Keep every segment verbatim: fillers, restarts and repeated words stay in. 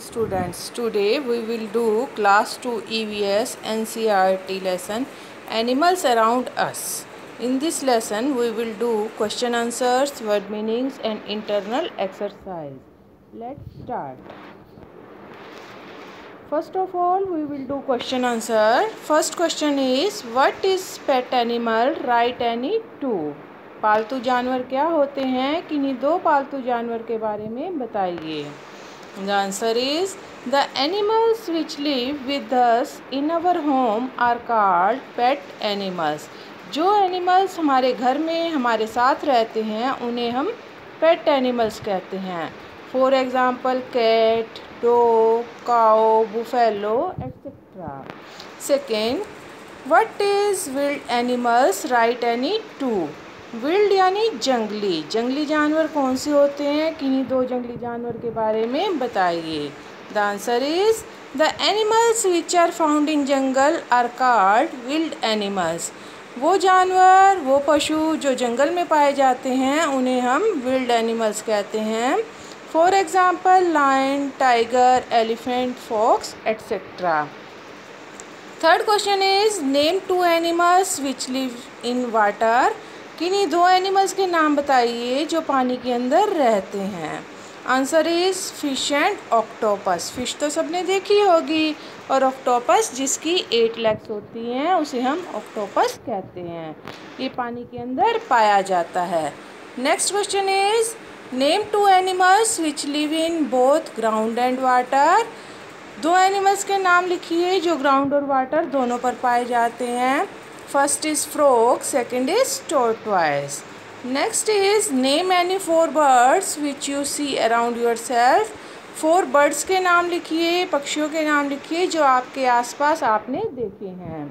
Students, today we will do class two E V S N C E R T lesson Animals Around Us. In this lesson we will do question answers, word meanings and internal exercise. Let's start. First of all we will do question answer. First question is, what is pet animal? Write any two. पालतू जानवर क्या होते हैं? किन्हीं दो पालतू जानवर के बारे में बताइए. The answer is, the animals which live with us in our home are called pet animals. जो animals हमारे घर में हमारे साथ रहते हैं उन्हें हम pet animals कहते हैं. For example, cat, dog, cow, buffalo, et cetera. Second, what is wild animals? Write any two. Wild यानी जंगली. जंगली जानवर कौन से होते हैं? किन्हीं दो जंगली जानवर के बारे में बताइए. The answer is, the animals which are found in jungle are called wild animals. वो जानवर वो पशु जो जंगल में पाए जाते हैं उन्हें हम विल्ड एनिमल्स कहते हैं. For example, lion, tiger, elephant, fox etcetera. Third question is, name two animals which live in water. किन्हीं दो एनिमल्स के नाम बताइए जो पानी के अंदर रहते हैं. Answer is, fish and octopus. Fish तो सबने देखी होगी और ऑक्टोपस जिसकी एट लेग्स होती हैं उसे हम ऑक्टोपस कहते हैं. ये पानी के अंदर पाया जाता है. Next question is, name two animals which live in both ground and water. दो एनिमल्स के नाम लिखिए जो ग्राउंड और वाटर दोनों पर पाए जाते हैं. First is frog, second is tortoise. Next is, name any four birds which you see around yourself. Four birds के नाम लिखिए, पक्षियों के नाम लिखिए जो आपके आसपास आपने देखे हैं.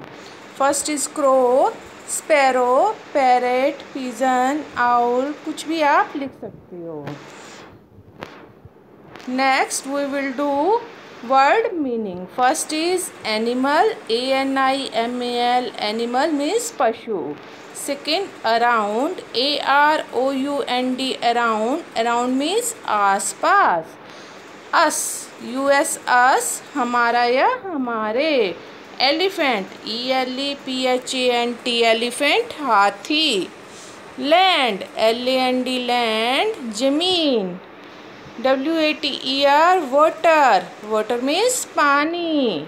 First is crow, sparrow, parrot, pigeon, owl. कुछ भी आप लिख सकते हो. Next we will do word meaning. First is animal, A N I M A L, animal means पशु. Second, around, A R O U N D, around, around means us pass. Us, U S, us, हमारा या हमारे. Elephant, E L E P H A N T, elephant, हाथी. Land, L A N D, land, जमीन. W A T E R, water, water means पानी.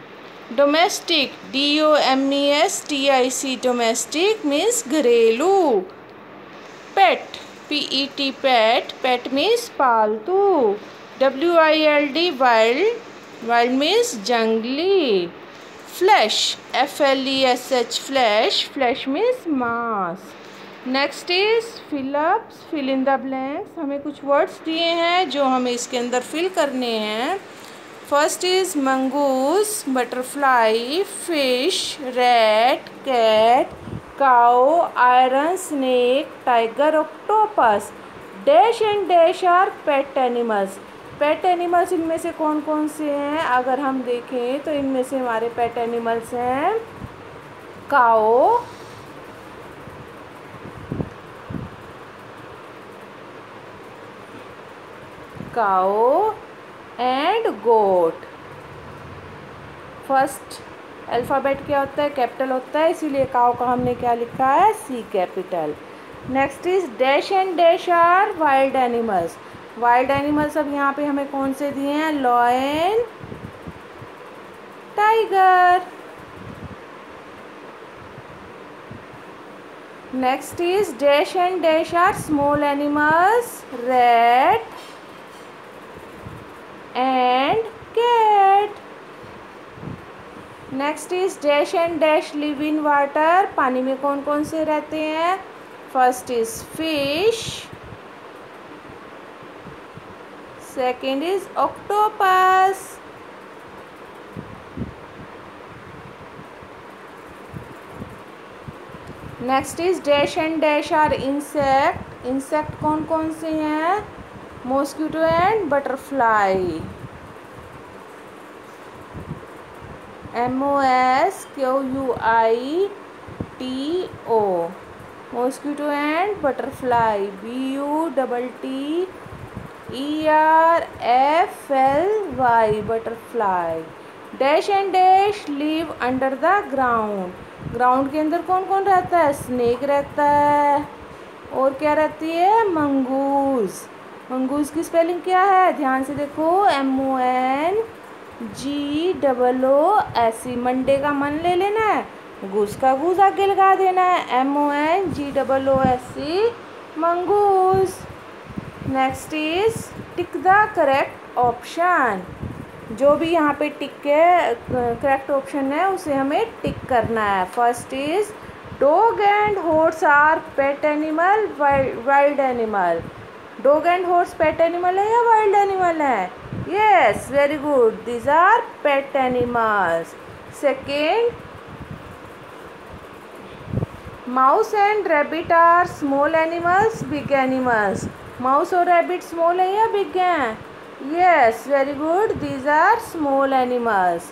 Domestic, D O M E S T I C, domestic means घरेलू. Pet, P E T, pet, pet means पालतू. W I L D, wild, wild means जंगली. Flesh, F L E S H, flesh, flesh means मांस. Next is fill ups, fill in the blanks. हमें कुछ words दिए हैं जो हमें इसके अंदर फिल करने हैं. First is mongoose, butterfly, fish, rat, cat, cow, iron, snake, tiger, octopus. Dash and dash are pet animals. Pet animals इनमें से कौन कौन से हैं? अगर हम देखें तो इनमें से हमारे पेट एनिमल्स हैं cow, cow and goat. First alphabet क्या होता है? कैपिटल होता है, इसीलिए काओ का हमने क्या लिखा है? C capital. Next is dash and dash are wild animals. Wild animals अब यहाँ पे हमें कौन से दिए हैं? Lion, tiger. Next is dash and dash are small animals. Rat and cat. Next is dash and dash live in water. पानी में कौन कौन से रहते हैं? First is fish, second is octopus, next is dash and dash are insect. Insect कौन कौन से हैं? Mosquito and butterfly. M O S Q U I T O, mosquito and butterfly. B U T T E R F L Y butterfly. Dash and dash live under the ground. Ground के अंदर कौन कौन रहता है? Snake रहता है और क्या रहती है? मंगूस। मंगूस की स्पेलिंग क्या है? ध्यान से देखो, M O N G double O S E. Monday का मन ले लेना है, गूस का गूस आगे लगा देना है, M O N G double O S E mongoose. Next is tick the correct option. जो भी यहाँ पे टिक है, करेक्ट ऑप्शन है, उसे हमें टिक करना है। First is dog and horse are pet animal wild animal. Dog and horse pet animal है या वाइल्ड एनिमल है? Yes, very good, these are pet animals. Second, mouse and rabbit are small animals big animals. Mouse और rabbit small है या big हैं? Yes, very good, these are small animals.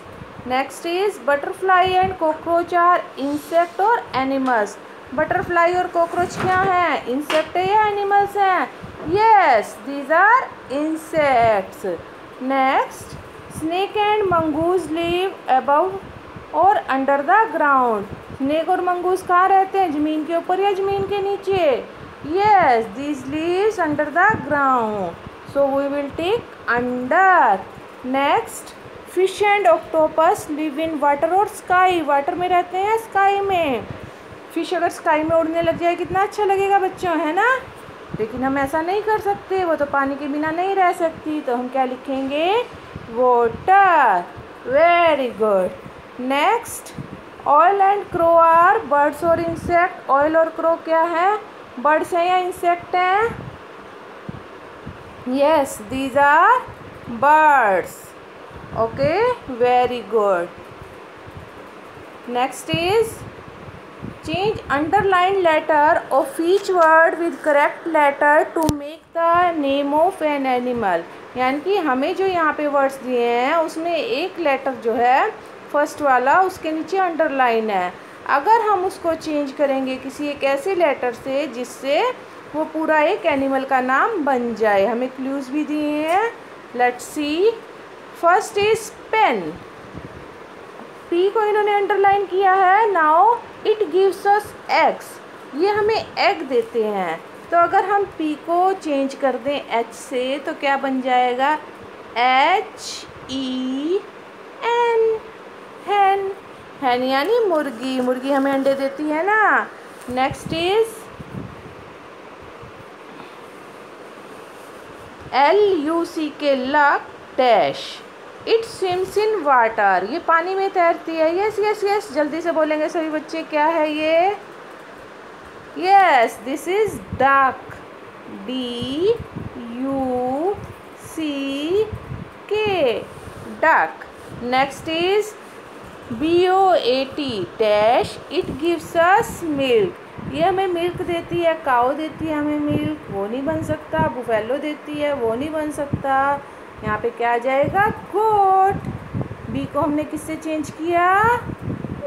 Next is butterfly and cockroach are insect और animals. Butterfly और cockroach क्या हैं? Insect है या एनिमल्स हैं? Yes, these are insects. Next, snake and mongoose live above और अंडर द ग्राउंड। स्नेक और mongoose कहाँ रहते हैं? ज़मीन के ऊपर या ज़मीन के नीचे? Yes, these lives under the ground, so we will take under. Next, fish and octopus live in water or sky. Water में रहते हैं, sky में। Fish अगर sky में उड़ने लग जाए कितना अच्छा लगेगा बच्चों, है ना? लेकिन हम ऐसा नहीं कर सकते, वो तो पानी के बिना नहीं रह सकती, तो हम क्या लिखेंगे? Water. Very good. Next, oil and crow are birds or insect. Oil और crow क्या है? बर्ड्स हैं या इंसेक्ट हैं? Yes, these are birds. Okay, very good. Next is change underline letter of each word with correct letter to make the name of an animal. यानी कि हमें जो यहाँ पे वर्ड्स दिए हैं उसमें एक लेटर जो है फर्स्ट वाला, उसके नीचे अंडरलाइन है। अगर हम उसको चेंज करेंगे किसी एक ऐसे लेटर से जिससे वो पूरा एक एनिमल का नाम बन जाए। हमें क्लूज भी दिए हैं, let's see. First is pen. P को इन्होंने अंडरलाइन किया है। Now it gives us eggs. ये हमें एग देते हैं, तो अगर हम पी को चेंज कर दें एच से तो क्या बन जाएगा? एच ई एन, हैन। हैन यानी मुर्गी, मुर्गी हमें अंडे देती है ना। Next is L U C K luck dash. It swims in water. ये पानी में तैरती है। यस यस यस, जल्दी से बोलेंगे सभी बच्चे, क्या है ये? Yes, this is duck. D U C K, duck. Next is B O A T dash. It gives us milk. ये हमें मिल्क देती है। काओ देती है हमें मिल्क, वो नहीं बन सकता। बुफेलो देती है, वो नहीं बन सकता। यहाँ पे क्या आ जाएगा? गोट। बी को हमने किससे चेंज किया?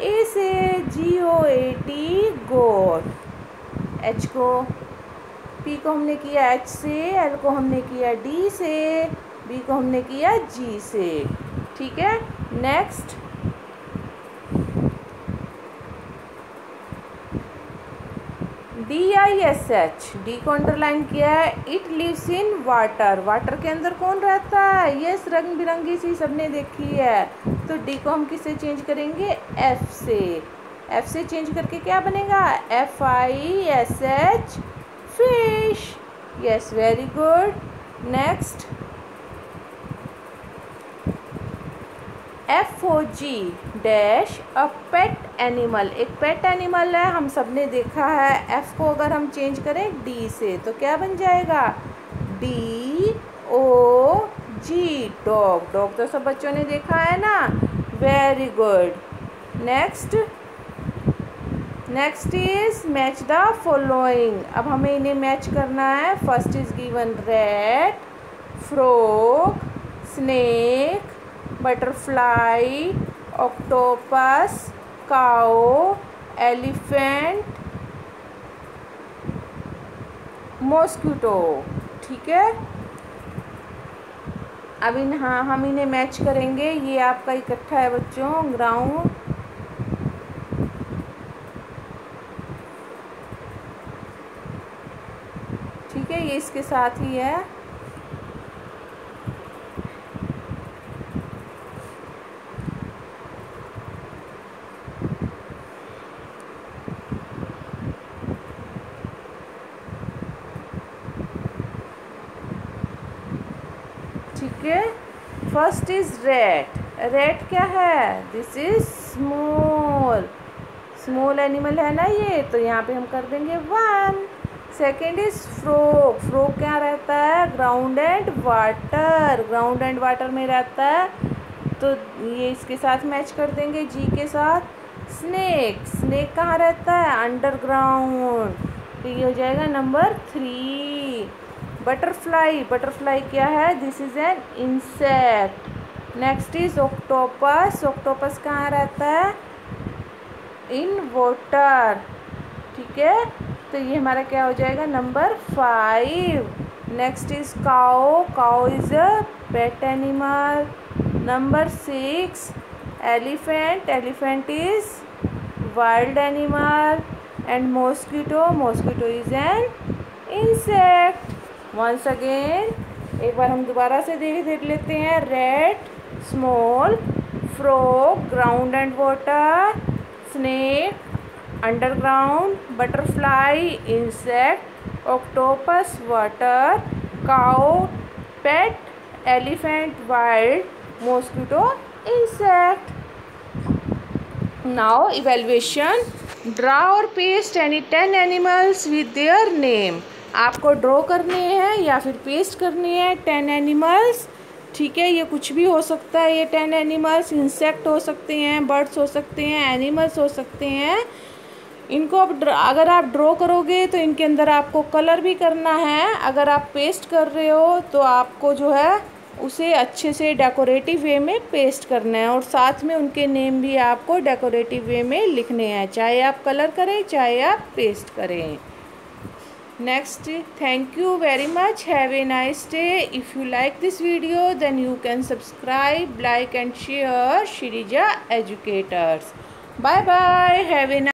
ए से, G O A T, goat. H को, पी को हमने किया एच से, एल को हमने किया डी से, बी को हमने किया जी से, ठीक है। Next, D I S H. D को अंडरलाइन किया है। It lives in water. Water के अंदर कौन रहता है? यस, रंग बिरंगी सी सबने देखी है, तो डी को हम किससे चेंज करेंगे? एफ से। एफ से चेंज करके क्या बनेगा? F I S H, fish. Yes, very good. Next, F O G dash a pet animal. एक पेट एनिमल है, हम सब ने देखा है। एफ को अगर हम चेंज करें डी से तो क्या बन जाएगा? D O G, dog. Dog तो सब बच्चों ने देखा है ना, very good. Next next is match the following. अब हमें इन्हें मैच करना है। First is given rat, frog, snake, butterfly, octopus, cow, elephant, mosquito, ठीक है। अब इन हाँ हम इन्हें मैच करेंगे। ये आपका इकट्ठा है बच्चों, ग्राउंड ठीक है, ये इसके साथ ही है। ठीक है, फर्स्ट इज रेट। रेट क्या है? This is small, small animal है ना ये, तो यहाँ पे हम कर देंगे one. Second is frog. Frog क्या रहता है? Ground and water, ground and water में रहता है, तो ये इसके साथ मैच कर देंगे जी के साथ। स्नेक, स्नेक कहाँ रहता है? अंडरग्राउंड, तो ये हो जाएगा नंबर थ्री। बटरफ्लाई, बटरफ्लाई क्या है? This is an insect. Next is octopus. Octopus कहाँ रहता है? इन वाटर, ठीक है, तो ये हमारा क्या हो जाएगा number five. Next is cow. Cow is a pet animal. Number six elephant. Elephant is wild animal. And mosquito, mosquito is an insect. Once again, एक बार हम दोबारा से देख देख लेते हैं। Rat, small, frog, ground and water, snake, underground, butterfly, insect, octopus, water, cow, pet, elephant, wild, mosquito, insect. Now evaluation, draw और paste any ten animals with their name. आपको ड्रॉ करने हैं या फिर पेस्ट करने हैं टेन एनिमल्स, ठीक है, ये कुछ भी हो सकता है। ये टेन एनिमल्स इंसेक्ट हो सकते हैं, बर्ड्स हो सकते हैं, एनिमल्स हो सकते हैं। इनको अब अगर आप ड्रॉ करोगे तो इनके अंदर आपको कलर भी करना है। अगर आप पेस्ट कर रहे हो तो आपको जो है उसे अच्छे से डेकोरेटिव वे में पेस्ट करना है, और साथ में उनके नेम भी आपको डेकोरेटिव वे में लिखने हैं, चाहे आप कलर करें चाहे आप पेस्ट करें। Next, thank you very much. Have a nice day. If you like this video, then you can subscribe, like and share Shreeja Educators. Bye bye. Have a nice